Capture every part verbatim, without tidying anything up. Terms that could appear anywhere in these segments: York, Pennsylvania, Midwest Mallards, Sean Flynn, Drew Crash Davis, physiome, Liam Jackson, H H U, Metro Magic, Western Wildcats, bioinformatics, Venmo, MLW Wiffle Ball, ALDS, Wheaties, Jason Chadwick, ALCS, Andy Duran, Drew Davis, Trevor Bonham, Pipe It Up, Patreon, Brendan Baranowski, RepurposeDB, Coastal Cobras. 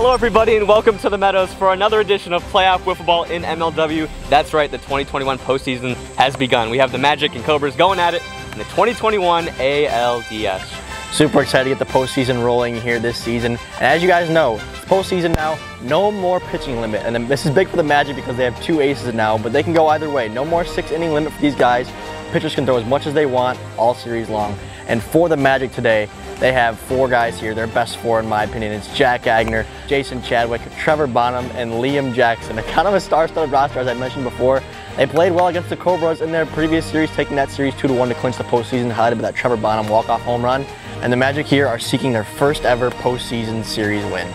Hello everybody and welcome to the Meadows for another edition of Playoff Wiffle Ball in M L W. That's right, the twenty twenty-one postseason has begun. We have the Magic and Cobras going at it in the twenty twenty-one A L D S. Super excited to get the postseason rolling here this season. And as you guys know, it's postseason now, no more pitching limit. And this is big for the Magic because they have two aces now, but they can go either way. No more six inning limit for these guys. Pitchers can throw as much as they want all series long. And for the Magic today, they have four guys here, their best four in my opinion. It's Jack Agner, Jason Chadwick, Trevor Bonham, and Liam Jackson. They're kind of a star-studded roster, as I mentioned before. They played well against the Cobras in their previous series, taking that series two to one to clinch the postseason, highlighted by that Trevor Bonham walk-off home run. And the Magic here are seeking their first ever postseason series win.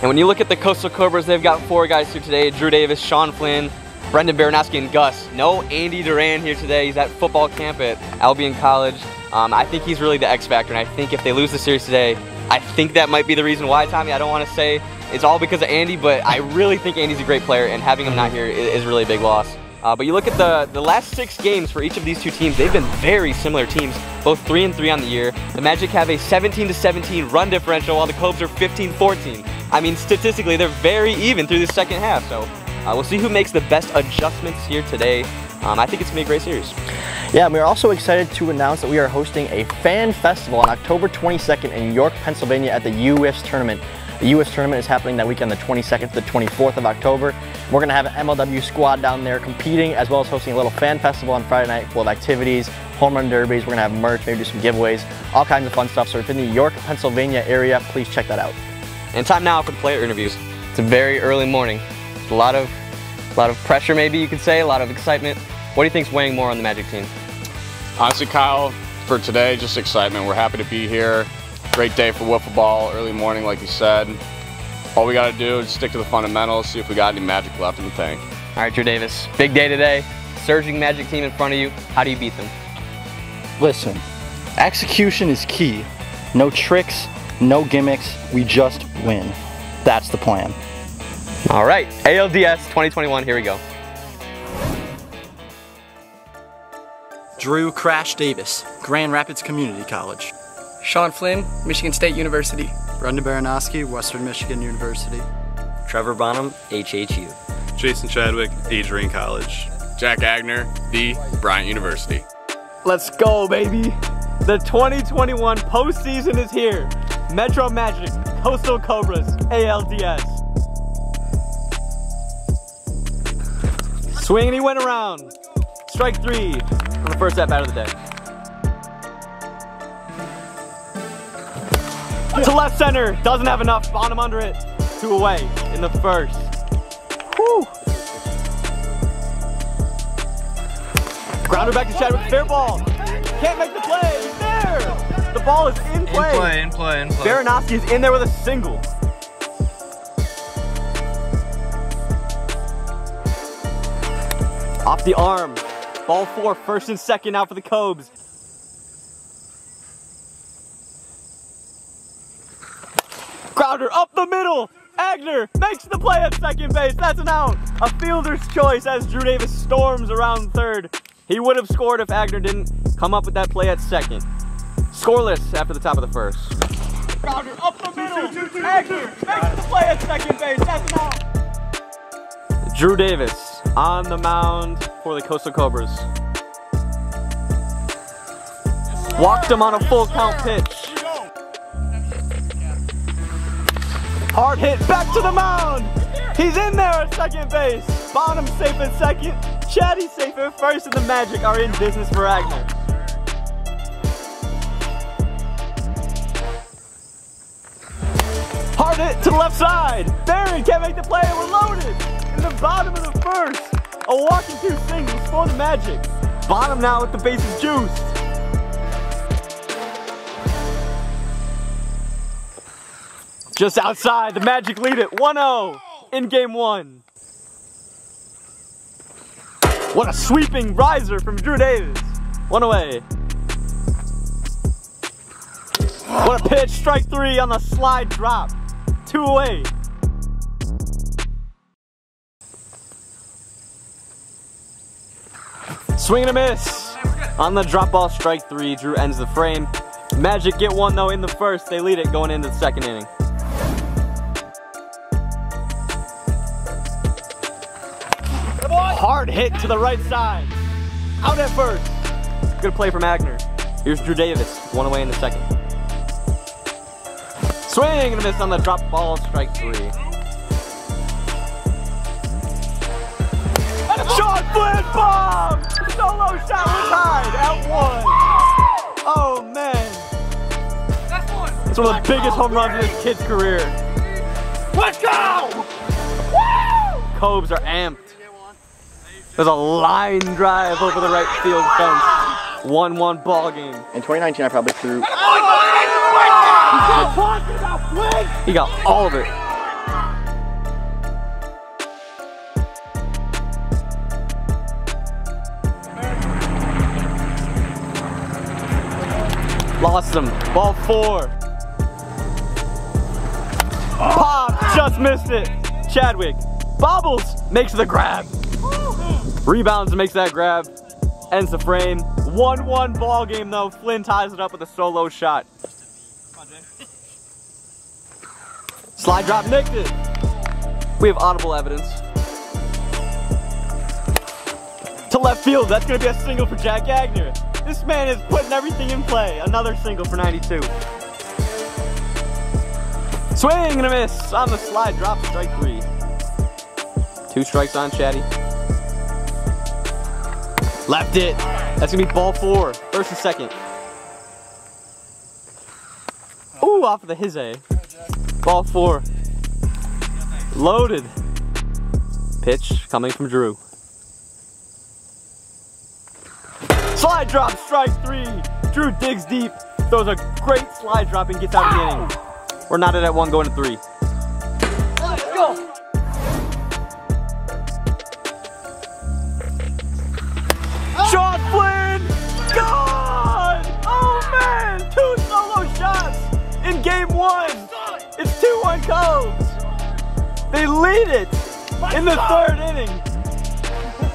And when you look at the Coastal Cobras, they've got four guys here today: Drew Davis, Sean Flynn, Brendan Baranowski, and Gus. No Andy Duran here today. He's at football camp at Albion College. Um, I think he's really the X factor, and I think if they lose the series today, I think that might be the reason why, Tommy. I don't want to say it's all because of Andy, but I really think Andy's a great player, and having him not here is really a big loss. Uh, but you look at the, the last six games for each of these two teams, they've been very similar teams, both three and three on the year. The Magic have a seventeen to seventeen run differential, while the Cobs are fifteen fourteen. I mean, statistically, they're very even through the second half, so uh, we'll see who makes the best adjustments here today. Um, I think it's going to be a great series. Yeah, and we're also excited to announce that we are hosting a fan festival on October twenty-second in York, Pennsylvania at the U F Tournament. The U F Tournament is happening that weekend, the twenty-second to the twenty-fourth of October. We're going to have an M L W squad down there competing, as well as hosting a little fan festival on Friday night full of activities, home run derbies. We're going to have merch, maybe do some giveaways, all kinds of fun stuff. So if you're in the York, Pennsylvania area, please check that out. And time now for the player interviews. It's a very early morning. It's a lot of, a lot of pressure, maybe you could say, a lot of excitement. What do you think's weighing more on the Magic team? Honestly, Kyle, for today, just excitement. We're happy to be here. Great day for wiffle ball, early morning, like you said. All we got to do is stick to the fundamentals, see if we got any Magic left in the tank. All right, Drew Davis, big day today. Surging Magic team in front of you. How do you beat them? Listen, execution is key. No tricks, no gimmicks. We just win. That's the plan. All right, A L D S twenty twenty-one, here we go. Drew Crash Davis, Grand Rapids Community College. Sean Flynn, Michigan State University. Brendan Baranowski, Western Michigan University. Trevor Bonham, H H U. Jason Chadwick, Adrian College. Jack Agner, the Bryant University. Let's go, baby. The twenty twenty-one postseason is here. Metro Magic, Coastal Cobras, A L D S. Swing and he went around. Strike three on the first at bat of the day. To left center, doesn't have enough, on him under it. Two away in the first. Woo. Grounded back to Chadwick, fair ball. Can't make the play, he's there. The ball is in play. In play, in play, in play. Baranowski is in there with a single. Off the arm. Ball four, first and second out for the Cobs. Crowder up the middle. Agner makes the play at second base. That's an out. A fielder's choice as Drew Davis storms around third. He would have scored if Agner didn't come up with that play at second. Scoreless after the top of the first. Crowder up the middle. Two, two, two, Agner makes the play at second base. That's an out. Drew Davis on the mound for the Coastal Cobras. Yes, walked him on a full yes, count pitch. Hard hit, back to the mound. He's in there at second base. Bonham safe at second. Chatty safe at first, and the Magic are in business for Agner. Hard hit to the left side. Barron can't make the play, and we're loaded. In the bottom of the first, a walk and two singles for the Magic. Bonham now with the bases juiced. Just outside, the Magic lead it one oh in game one. What a sweeping riser from Drew Davis. One away. What a pitch, strike three on the slide drop. Two away. Swing and a miss. On the drop ball, strike three. Drew ends the frame. Magic get one though in the first. They lead it going into the second inning. Hard hit to the right side. Out at first. Good play from Agner. Here's Drew Davis, one away in the second. Swing and a miss on the drop ball, strike three. And a Sean Flynn bomb! Solo shot, we're tied at one. Oh man. That's one. It's one of the biggest home runs in his kid's career. Let's go! Woo! Cobes are amped. There's a line drive over the right field fence. one one ball game. In twenty nineteen, I probably threw. He got all of it. Lost him. Ball four. Pop just missed it. Chadwick bobbles, makes the grab. Rebounds and makes that grab. Ends the frame. one one ball game though. Flynn ties it up with a solo shot. Slide drop, nicked it. We have audible evidence. To left field, that's gonna be a single for Jack Agner. This man is putting everything in play. Another single for ninety-two. Swing and a miss on the slide drop, strike three. Two strikes on Chatty. Left it. That's gonna be ball four, first and second. Ooh, off of the hizzy. Ball four. Loaded. Pitch coming from Drew. Slide drop, strike three. Drew digs deep, throws a great slide drop and gets out of the inning. We're knotted at one, going to three. Let's go. Sean Flynn, gone! Oh man, two solo shots in game one. It's two one Cobes. They lead it in the third inning.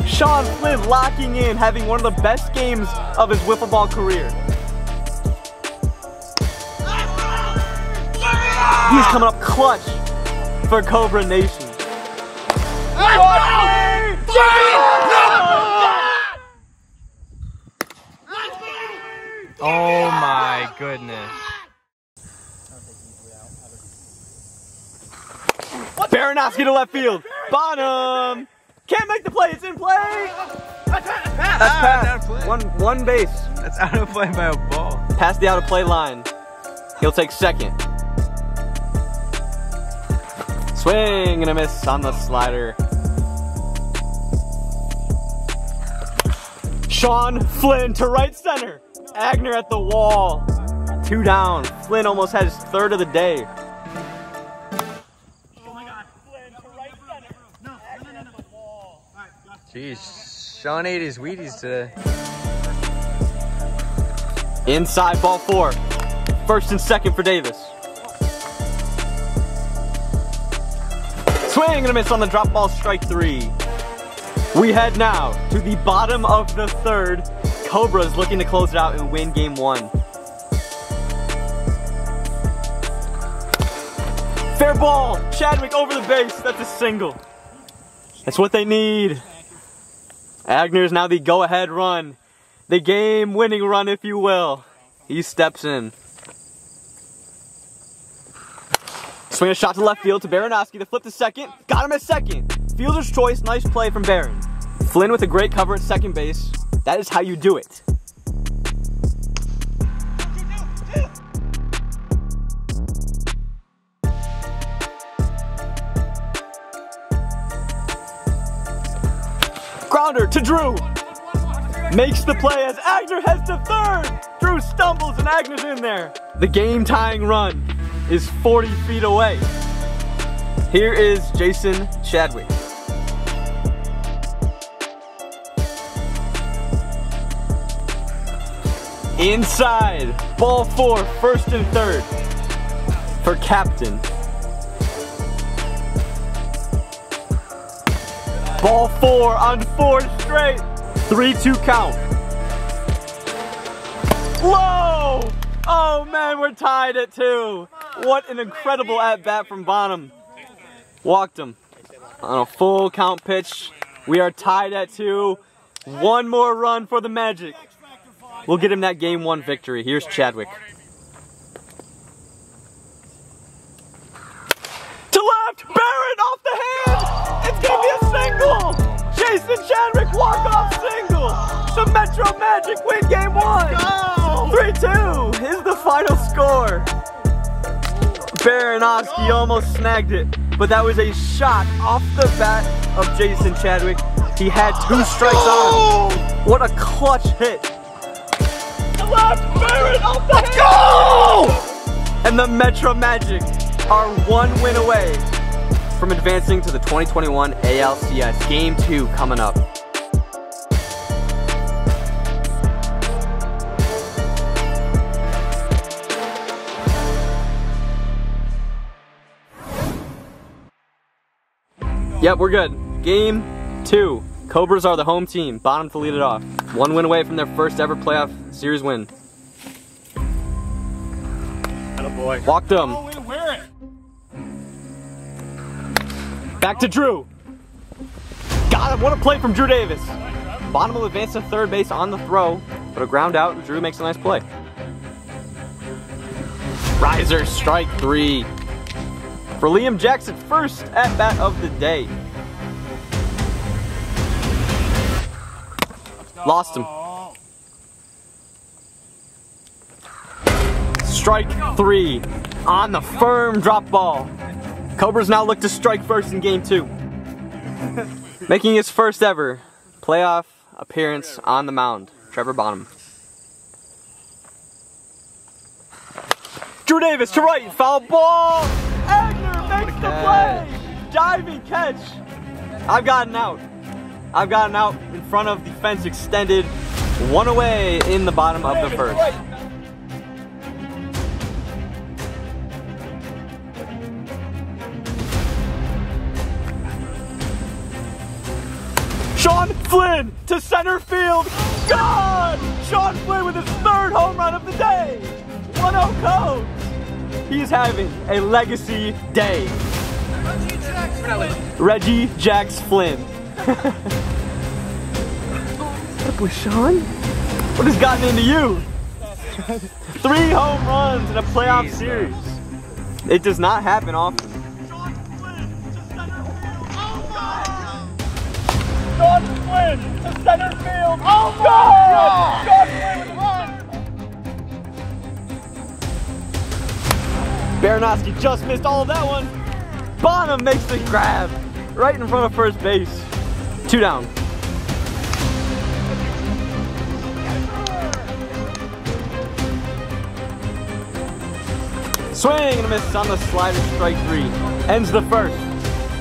Sean Flynn locking in, having one of the best games of his wiffle ball career. He's coming up clutch for Cobra Nation. Oh my goodness. Baranowski to left field. Bonham can't make the play. It's in play. That's pass. One one base. That's out of play by a ball. Past the out of play line. He'll take second. Swing and a miss on the slider. Sean Flynn to right center. Agner at the wall. Two down. Flynn almost had his third of the day. Jeez, Sean ate his Wheaties today. Inside, ball four. First and second for Davis. Swing and a miss on the drop ball, strike three. We head now to the bottom of the third. Cobras looking to close it out and win game one. Fair ball, Chadwick over the base, that's a single. That's what they need. Agner is now the go-ahead run. The game-winning run, if you will. He steps in. Swing a shot to left field to Baranowski to flip to second. Got him at second. Fielder's choice, nice play from Baron. Flynn with a great cover at second base. That is how you do it. Grounder to Drew. Makes the play as Agner heads to third. Drew stumbles and Agner's in there. The game-tying run is forty feet away. Here is Jason Chadwick. Inside, ball four, first and third for Captain. Ball four on four straight. three two count. Low! Oh man, we're tied at two. What an incredible at-bat from Bonham. Walked him on a full count pitch We are tied at two. One more run for the Magic. We'll get him that game one victory. Here's Chadwick. To left, Barron off the hand! It's gonna be a single! Jason Chadwick walk-off single! The Metro Magic win game one! three two is the final score. Baranowski almost snagged it, but that was a shot off the bat of Jason Chadwick. He had two strikes on him. What a clutch hit. The left, Barron off the hand! Go! And the Metro Magic are one win away from advancing to the twenty twenty-one A L C S. Game two coming up. Yep, we're good. Game two. Cobras are the home team. Bonham to lead it off. One win away from their first ever playoff series win. Attaboy. Walked him. Back to Drew. Got him. What a play from Drew Davis. Bonham will advance to third base on the throw, but a ground out. Drew makes a nice play. Riser, strike three. For Liam Jackson, first at bat of the day. Lost him. Strike three on the firm drop ball. Cobras now look to strike first in game two. Making his first ever playoff appearance on the mound, Trevor Bonham. Drew Davis to right, foul ball. Makes the play! Diving catch! I've gotten out. I've gotten out in front of the fence extended. One away in the bottom of the first. Sean Flynn to center field. Gone! Sean Flynn with his third home run of the day. one oh Code. He's having a legacy day. Reggie Jacks Flynn. Reggie Jacks Flynn. What's up with Sean? What has gotten into you? Three home runs in a playoff Jesus. series. It does not happen often. Sean Flynn to center field. Oh my! Sean Flynn to center field. Oh my! Sean Flynn with the run. Baranowski just missed all of that one. Bonham makes the grab right in front of first base. Two down. Swing and a miss on the slider, strike three. Ends the first.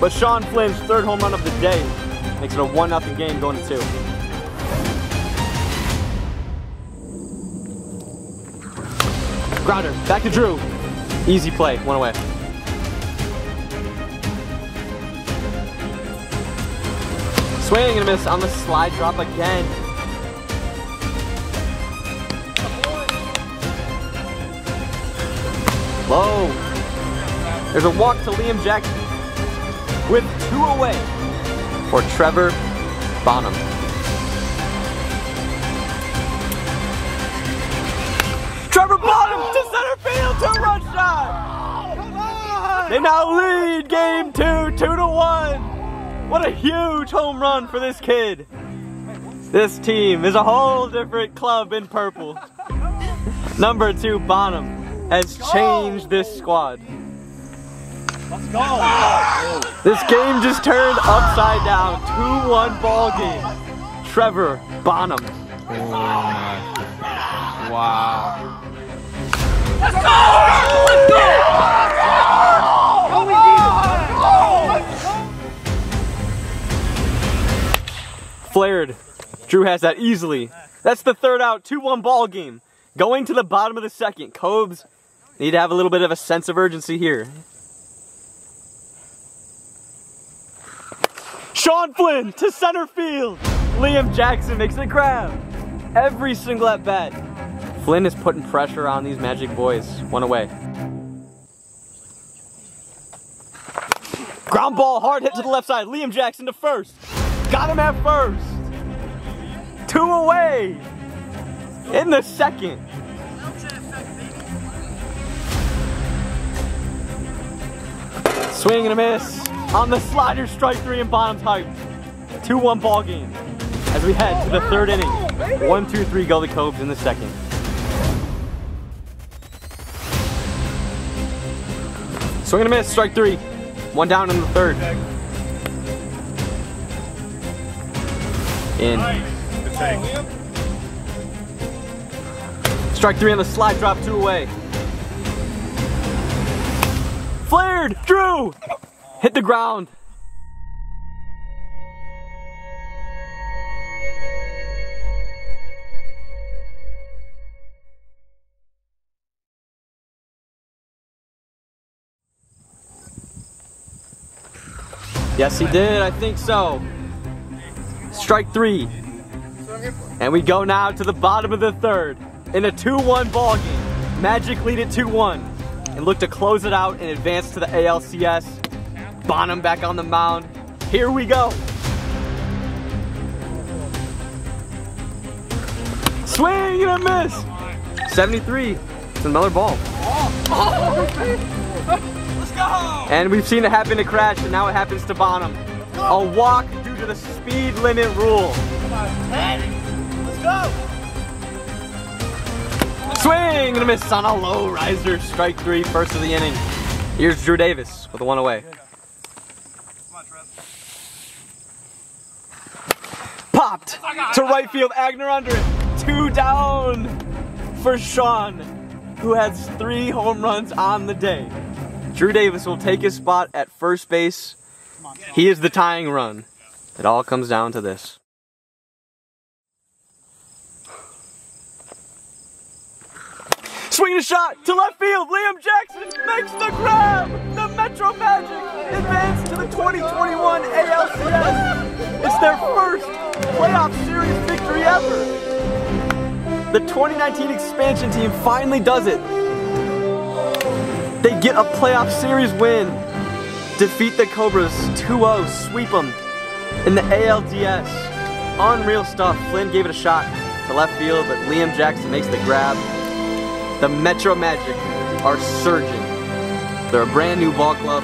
But Sean Flynn's third home run of the day makes it a one nothing game going to two. Grounder, back to Drew. Easy play, one away. Swing and a miss on the slide drop again. Low. There's a walk to Liam Jackson with two away for Trevor Bonham. Trevor Bonham to center field, two-run shot! Come on! They now lead game two, two to one. What a huge home run for this kid. This team is a whole different club in purple. Number two, Bonham, has changed this squad. Let's go! This game just turned upside down, two one ball game. Trevor Bonham. Wow. Let's go! Let's go! Flared. Drew has that easily. That's the third out, two one ball game. Going to the bottom of the second. Cobes need to have a little bit of a sense of urgency here. Sean Flynn to center field. Liam Jackson makes the grab. Every single at bat. Flynn is putting pressure on these Magic boys. One away. Ground ball, hard hit to the left side. Liam Jackson to first. Got Got him at first. Two away in the second. Swing and a miss on the slider, strike three and Bonham's hype. two one ball game as we head to the third inning. One, two, three, go the Cobes in the second. Swing and a miss, strike three. One down in the third. In. Strike three on the slide, drop two away. Flared, Drew! Hit the ground. Yes, he did, I think so. Strike three. And we go now to the bottom of the third in a two one ball game. Magic lead at two one. And look to close it out and advance to the A L C S. Bonham back on the mound. Here we go. Swing and a miss. seventy-three. It's another ball. Let's go. And we've seen it happen to Crash, and now it happens to Bonham. A walk due to the speed limit rule. Let's go. Swing and a miss on a low riser. Strike three, first of the inning. Here's Drew Davis with a one away. Popped to right field. Agner under it. Two down for Sean, who has three home runs on the day. Drew Davis will take his spot at first base. He is the tying run. It all comes down to this. Swing a shot to left field. Liam Jackson makes the grab. The Metro Magic advance to the twenty twenty-one A L C S. It's their first playoff series victory ever. The twenty nineteen expansion team finally does it. They get a playoff series win. Defeat the Cobras two oh, sweep them in the A L D S. Unreal stuff. Flynn gave it a shot to left field, but Liam Jackson makes the grab. The Metro Magic are surging. They're a brand new ball club.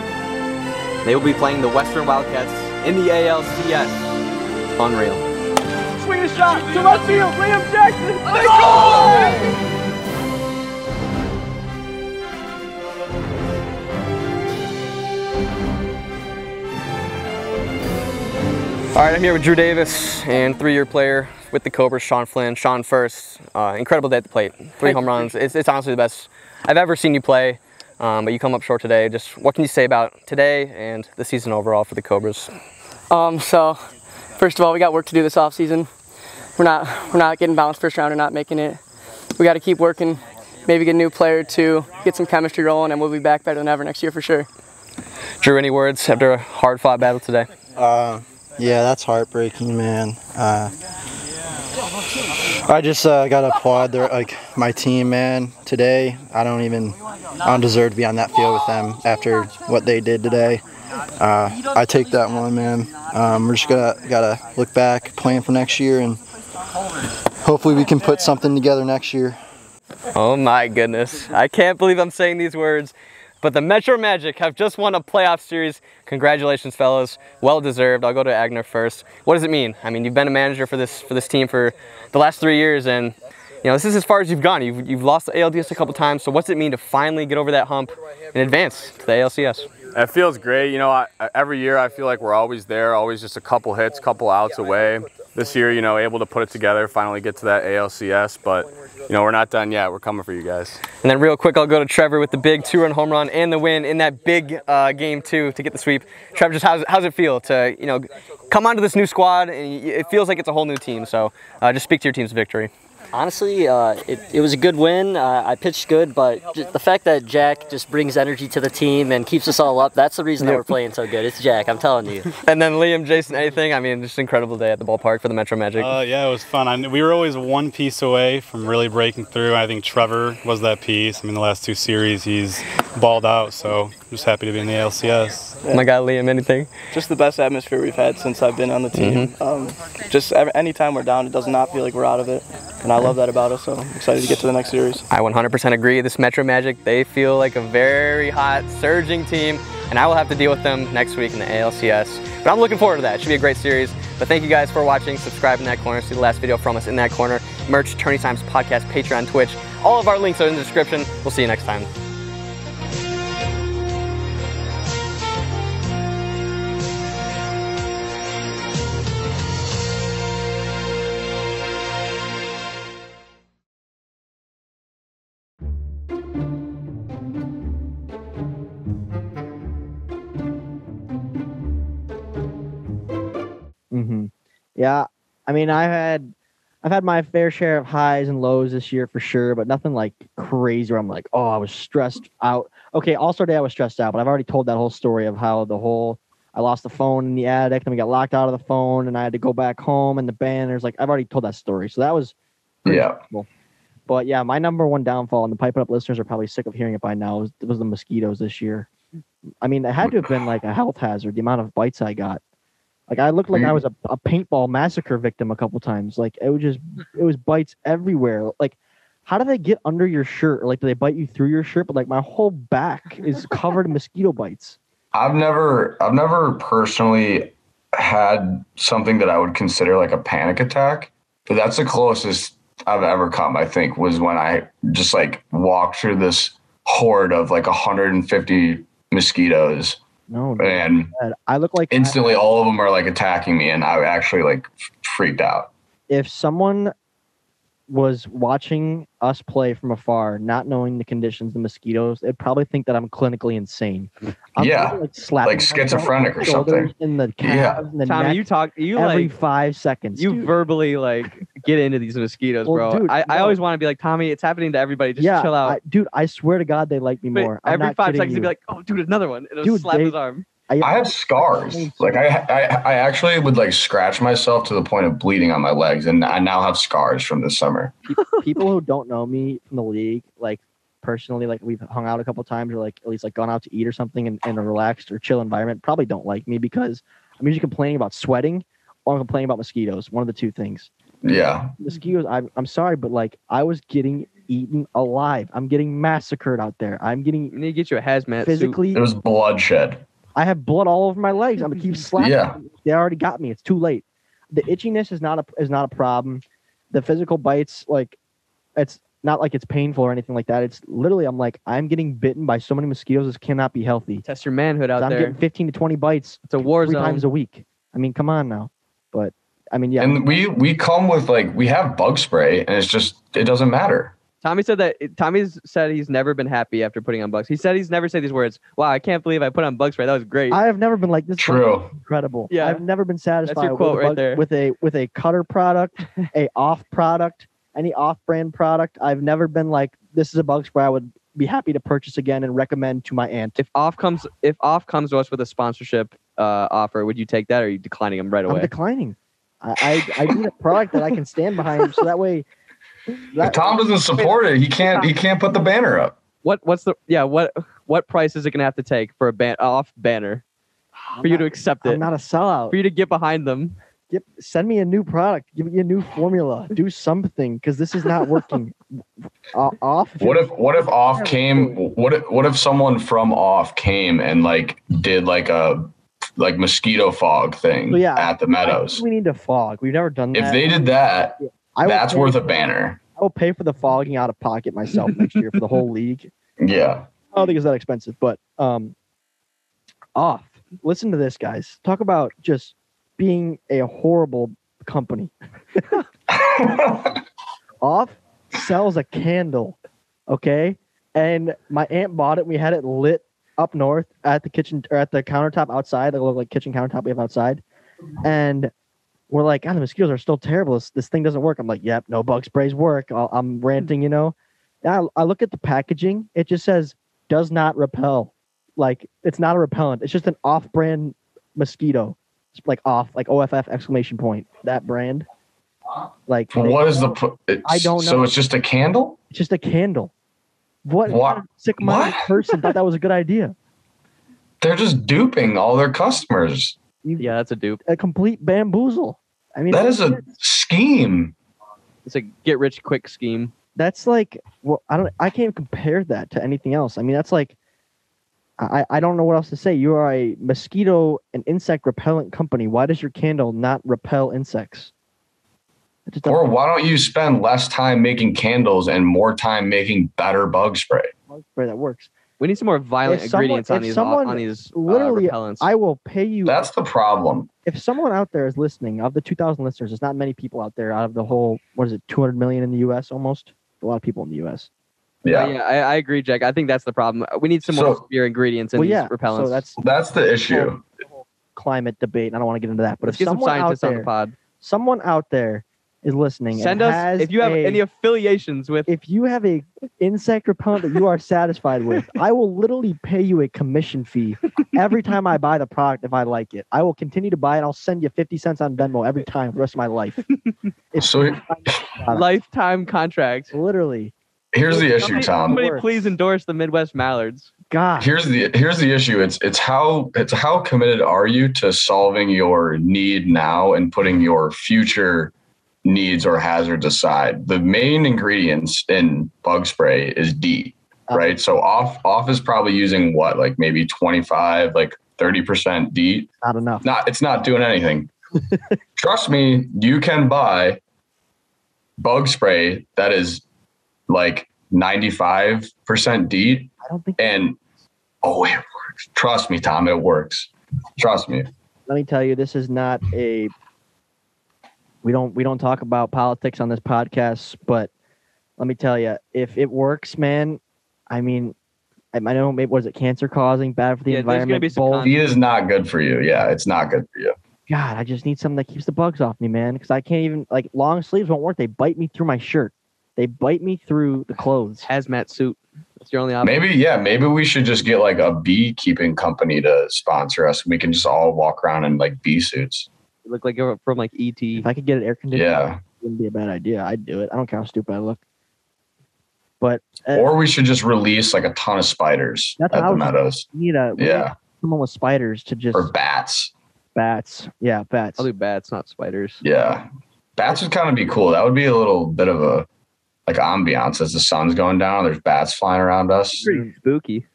They will be playing the Western Wildcats in the A L C S. Unreal. Swing a shot to left field, Liam Jackson. Let's go! All right, I'm here with Drew Davis and three-year player with the Cobras, Sean Flynn. Sean first, uh, incredible day at the plate. Three home runs. It's, it's honestly the best I've ever seen you play, um, but you come up short today. Just what can you say about today and the season overall for the Cobras? Um, so, first of all, we got work to do this offseason. We're not, we're not getting bounced first round and not making it. We got to keep working, maybe get a new player to get some chemistry rolling, and we'll be back better than ever next year for sure. Drew, any words after a hard-fought battle today? Uh, yeah, that's heartbreaking, man. Uh, I just uh, gotta applaud their, like my team, man. Today, I don't even, I don't deserve to be on that field with them after what they did today. Uh, I take that one, man. Um, we're just gonna gotta look back, plan for next year, and hopefully we can put something together next year. Oh my goodness! I can't believe I'm saying these words, but the Metro Magic have just won a playoff series. Congratulations, fellas. Well deserved. I'll go to Agner first. What does it mean? I mean, you've been a manager for this for this team for the last three years, and you know this is as far as you've gone. You've you've lost the A L D S a couple times. So what's it mean to finally get over that hump and advance to the A L C S? It feels great. You know, I, every year I feel like we're always there, always just a couple hits, couple outs away. This year, you know, able to put it together, finally get to that A L C S, but, you know, we're not done yet. We're coming for you guys. And then real quick, I'll go to Trevor with the big two-run home run and the win in that big uh, game two to get the sweep. Trevor, just how's, how's it feel to, you know, come onto this new squad, and it feels like it's a whole new team, so uh, just speak to your team's victory. Honestly, uh, it, it was a good win. Uh, I pitched good, but just the fact that Jack just brings energy to the team and keeps us all up, that's the reason that we're playing so good. It's Jack, I'm telling you. And then Liam, Jason, anything? I mean, just an incredible day at the ballpark for the Metro Magic. Uh, yeah, it was fun. I, we were always one piece away from really breaking through. I think Trevor was that piece. I mean, the last two series, he's balled out, so I'm just happy to be in the A L C S. yeah. my guy Liam, anything? Just the best atmosphere we've had since I've been on the team. Mm-hmm. um, just every, anytime we're down, it does not feel like we're out of it. And I love that about us, so I'm excited to get to the next series. I one hundred percent agree. This Metro Magic, they feel like a very hot, surging team, and I will have to deal with them next week in the A L C S. But I'm looking forward to that. It should be a great series. But thank you guys for watching. Subscribe in that corner. See the last video from us in that corner. Merch, Tourney Times Podcast, Patreon, Twitch. All of our links are in the description. We'll see you next time. Yeah, I mean, I had, I've had my fair share of highs and lows this year for sure, but nothing like crazy where I'm like, oh, I was stressed out. Okay, All-Star Day I was stressed out, but I've already told that whole story of how the whole, I lost the phone in the attic, then we got locked out of the phone, and I had to go back home, and the banners, like, I've already told that story, so that was pretty yeah. Cool. But yeah, my number one downfall, and the Pipe It Up listeners are probably sick of hearing it by now, was, was the mosquitoes this year. I mean, it had to have been like a health hazard, the amount of bites I got. Like, I looked like I was a, a paintball massacre victim a couple times. Like, it was just, it was bites everywhere. Like, how do they get under your shirt? Like, do they bite you through your shirt? But, like, my whole back is covered in mosquito bites. I've never, I've never personally had something that I would consider, like, a panic attack. But that's the closest I've ever come, I think, was when I just, like, walked through this horde of, like, one hundred fifty mosquitoes. No, man. I look like instantly I, all of them are like attacking me, and I actually like freaked out. If someone was watching us play from afar, not knowing the conditions, the mosquitoes, they'd probably think that I'm clinically insane. I'm yeah, like, like schizophrenic or something. In the calves, yeah, in the Tommy, neck, you talk. You every like, five seconds. You dude. verbally like get into these mosquitoes, well, bro. Dude, I, no. I always want to be like, Tommy, it's happening to everybody. Just yeah, chill out, I, dude. I swear to God, they like me but more. I'm every not five seconds, you'd be like, oh, dude, another one. It'll dude, slap they, his arm. I, I have scars. Like I, I, I actually would like scratch myself to the point of bleeding on my legs, and I now have scars from this summer. People who don't know me from the league, like personally, like we've hung out a couple times, or like at least like gone out to eat or something in, in a relaxed or chill environment, probably don't like me because I'm usually complaining about sweating or I'm complaining about mosquitoes. One of the two things. Yeah. Mosquitoes. I'm I'm sorry, but like I was getting eaten alive. I'm getting massacred out there. I'm getting. You need to get you a hazmat physically. Suit. It was bloodshed. I have blood all over my legs. I'm gonna keep slapping. Yeah. They already got me. It's too late. The itchiness is not a is not a problem. The physical bites, like, it's not like it's painful or anything like that. It's literally, I'm like, I'm getting bitten by so many mosquitoes. This cannot be healthy. Test your manhood out I'm there. I'm getting fifteen to twenty bites. It's a war three zone. Times a week. I mean, come on now. But I mean, yeah. And we we come with like we have bug spray, and it's just it doesn't matter. Tommy said that Tommy's said he's never been happy after putting on bug spray. He said he's never said these words. Wow, I can't believe I put on bug spray. That was great. I have never been like this. True. Is incredible. Yeah. I've never been satisfied. That's your quote with, right bug, there. with a with a cutter product, a off product, any off brand product. I've never been like this is a bug spray I would be happy to purchase again and recommend to my aunt. If off comes if off comes to us with a sponsorship uh, offer, would you take that or are you declining them right away? I'm declining. I I, I need a product that I can stand behind so that way. That, if Tom doesn't support it, he can't. He can't put the banner up. What? What's the? Yeah. What? What price is it gonna have to take for a ban off banner for I'm you not, to accept it? I'm not a sellout. For you to get behind them. Get, send me a new product. Give me a new formula. Do something because this is not working. uh, off. What if? What if off came? What? If, what if someone from off came and like did like a. like mosquito fog thing so yeah, at the Meadows? We need a fog. We've never done that. If they did that. Yeah. I That's worth a banner. I will pay for the fogging out of pocket myself next year for the whole league. Yeah. I don't think it's that expensive, but um, off. Listen to this, guys. Talk about just being a horrible company. Off sells a candle, okay? And my aunt bought it. We had it lit up north at the kitchen or at the countertop outside, the little like kitchen countertop we have outside, and. We're like, God, the mosquitoes are still terrible. This, this thing doesn't work. I'm like, yep, no bug sprays work. I'll, I'm ranting, you know. I, I look at the packaging. It just says, does not repel. Like, it's not a repellent. It's just an off-brand mosquito. It's like off, like O F F exclamation point. That brand. Like, what is the... I don't know. So it's just a candle? It's just a candle. What, what? Sick-minded person thought that was a good idea? They're just duping all their customers. Yeah, that's a dupe. A complete bamboozle. I mean, that is a scheme. It's a get rich quick scheme. That's like, well, I don't, I can't compare that to anything else. I mean, that's like, I, I don't know what else to say. You are a mosquito and insect repellent company. Why does your candle not repel insects? Or why don't you spend less time making candles and more time making better bug spray? Bug spray that works. We need some more violent if ingredients someone, on, these, someone, on these uh, literally, repellents. I will pay you. That's the problem. If someone out there is listening, of the two thousand listeners, there's not many people out there out of the whole, what is it, two hundred million in the U S almost? A lot of people in the U S. Yeah, yeah, I, I agree, Jack. I think that's the problem. We need some so, more severe ingredients in well, these yeah, repellents. So that's, that's the issue. The whole climate debate, and I don't want to get into that. But Let's if someone some out there, on the pod. someone out there is listening, send and us has if you have a, any affiliations with. If you have a insect repellent that you are satisfied with, I will literally pay you a commission fee every time I buy the product if I like it. I will continue to buy it. I'll send you fifty cents on Venmo every time for the rest of my life. It's so, lifetime contract. Literally. Here's the issue, Tom. Somebody please endorse the Midwest Mallards. God. Here's the here's the issue. It's it's how it's how committed are you to solving your need now and putting your future needs or hazards aside? The main ingredients in bug spray is D, oh. right? So off off is probably using what, like maybe twenty-five, like thirty percent D. Not enough. Not it's not doing anything. Trust me, you can buy bug spray that is like ninety-five percent D. I don't think and oh, it works. Trust me, Tom, it works. Trust me. Let me tell you, this is not a we don't we don't talk about politics on this podcast, but let me tell you, if it works, man, I mean, I know maybe was it cancer causing, bad for the yeah, environment. D is not good for you. Yeah, it's not good for you. God, I just need something that keeps the bugs off me, man, because I can't even like long sleeves won't work. They bite me through my shirt. They bite me through the clothes. Hazmat suit. That's your only option. Maybe, yeah. Maybe we should just get like a beekeeping company to sponsor us. We can just all walk around in like bee suits. You look like you're from like E T. If I could get an air conditioner, yeah. It wouldn't be a bad idea. I'd do it. I don't care how stupid I look. But uh, Or we should just release like a ton of spiders that's at the Meadows. We need a, we yeah. need someone with spiders to just. Or bats. Bats. Yeah, bats. I'll do bats, not spiders. Yeah. Bats would kind of be cool. That would be a little bit of a. Like ambiance as the sun's going down, there's bats flying around us. Pretty spooky.